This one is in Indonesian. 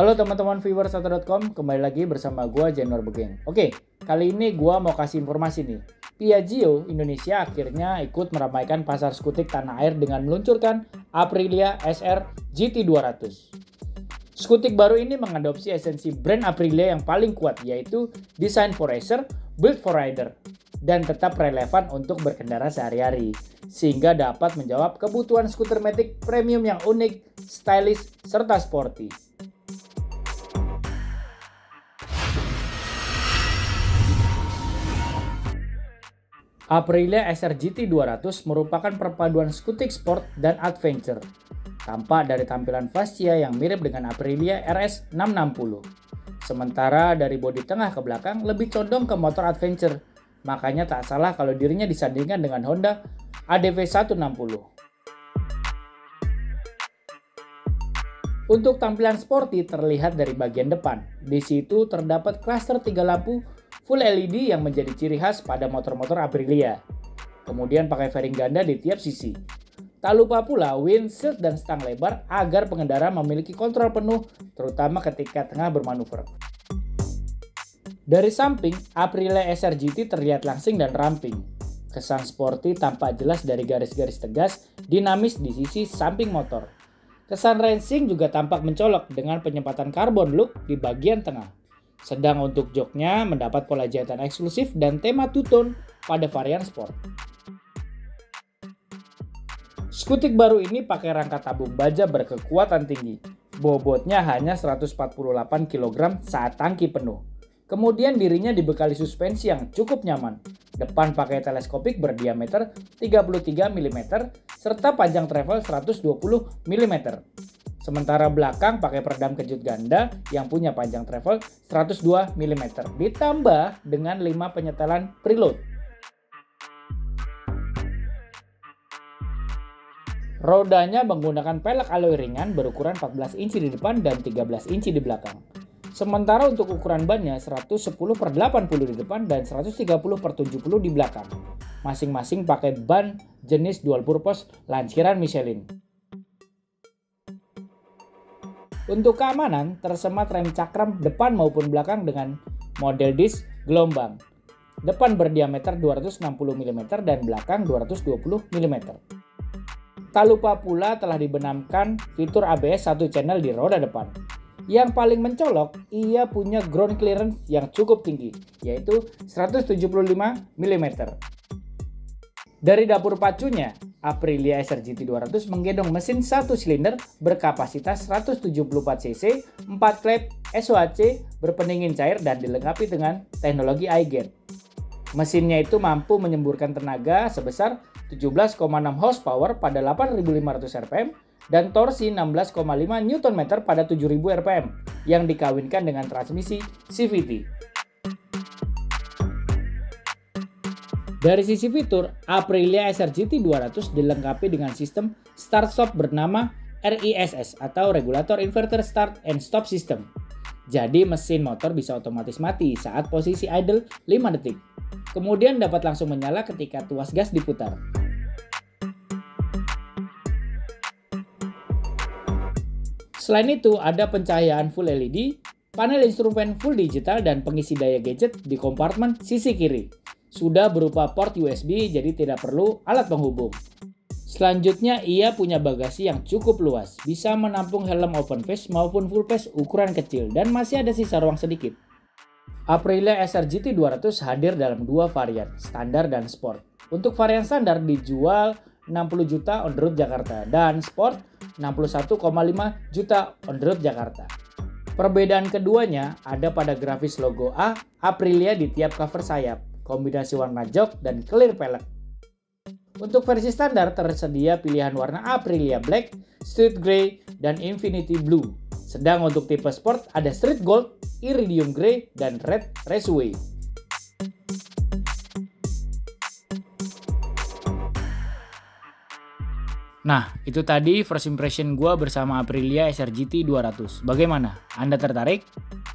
Halo teman-teman viewers.com, kembali lagi bersama gua Januar Begeng. Oke, kali ini gua mau kasih informasi nih. Piaggio Indonesia akhirnya ikut meramaikan pasar skutik tanah air dengan meluncurkan Aprilia SR GT200. Skutik baru ini mengadopsi esensi brand Aprilia yang paling kuat, yaitu design for racer, build for rider, dan tetap relevan untuk berkendara sehari-hari, sehingga dapat menjawab kebutuhan skuter matic premium yang unik, stylish, serta sporty. Aprilia SR GT200 merupakan perpaduan skutik sport dan adventure. Tampak dari tampilan fascia yang mirip dengan Aprilia RS-660. Sementara dari bodi tengah ke belakang lebih condong ke motor adventure. Makanya tak salah kalau dirinya disandingkan dengan Honda ADV-160. Untuk tampilan sporty terlihat dari bagian depan. Di situ terdapat klaster 3 lampu full LED yang menjadi ciri khas pada motor-motor Aprilia. Kemudian pakai fairing ganda di tiap sisi. Tak lupa pula windshield dan stang lebar agar pengendara memiliki kontrol penuh, terutama ketika tengah bermanuver. Dari samping, Aprilia SR GT terlihat langsing dan ramping. Kesan sporty tampak jelas dari garis-garis tegas, dinamis di sisi samping motor. Kesan racing juga tampak mencolok dengan penyempatan karbon look di bagian tengah. Sedang untuk joknya mendapat pola jahitan eksklusif dan tema two-tone pada varian sport. Skutik baru ini pakai rangka tabung baja berkekuatan tinggi. Bobotnya hanya 148 kg saat tangki penuh. Kemudian dirinya dibekali suspensi yang cukup nyaman. Depan pakai teleskopik berdiameter 33 mm serta panjang travel 120 mm. Sementara belakang pakai peredam kejut ganda yang punya panjang travel 102 mm ditambah dengan 5 penyetelan preload. Rodanya menggunakan pelek alloy ringan berukuran 14 inci di depan dan 13 inci di belakang. Sementara untuk ukuran bannya 110/80 di depan dan 130/70 di belakang. Masing-masing pakai ban jenis dual purpose lansiran Michelin. Untuk keamanan, tersemat rem cakram depan maupun belakang dengan model disc gelombang. Depan berdiameter 260 mm dan belakang 220 mm. Tak lupa pula telah dibenamkan fitur ABS 1 channel di roda depan. Yang paling mencolok, ia punya ground clearance yang cukup tinggi, yaitu 175 mm. Dari dapur pacunya, Aprilia SR GT200 menggendong mesin 1 silinder berkapasitas 174 cc, 4 klep SOHC berpendingin cair dan dilengkapi dengan teknologi i-Gear. Mesinnya itu mampu menyemburkan tenaga sebesar 17,6 horsepower pada 8.500 rpm dan torsi 16,5 Nm pada 7.000 rpm yang dikawinkan dengan transmisi CVT. Dari sisi fitur, Aprilia SR GT200 dilengkapi dengan sistem start-stop bernama RISS atau Regulator Inverter Start and Stop System. Jadi mesin motor bisa otomatis mati saat posisi idle 5 detik. Kemudian dapat langsung menyala ketika tuas gas diputar. Selain itu ada pencahayaan full LED, panel instrumen full digital dan pengisi daya gadget di kompartemen sisi kiri. Sudah berupa port USB, jadi tidak perlu alat penghubung. Selanjutnya, ia punya bagasi yang cukup luas, bisa menampung helm open face maupun full face ukuran kecil, dan masih ada sisa ruang sedikit. Aprilia SR GT200 hadir dalam dua varian, standar dan sport. Untuk varian standar dijual 60 juta on road Jakarta, dan sport 61,5 juta on road Jakarta. Perbedaan keduanya ada pada grafis logo A Aprilia di tiap cover sayap, kombinasi warna jok dan clear pelek. Untuk versi standar tersedia pilihan warna Aprilia Black, Street Grey, dan Infinity Blue. Sedang untuk tipe sport ada Street Gold, Iridium Grey, dan Red Raceway. Nah, itu tadi first impression gua bersama Aprilia SR GT200. Bagaimana? Anda tertarik?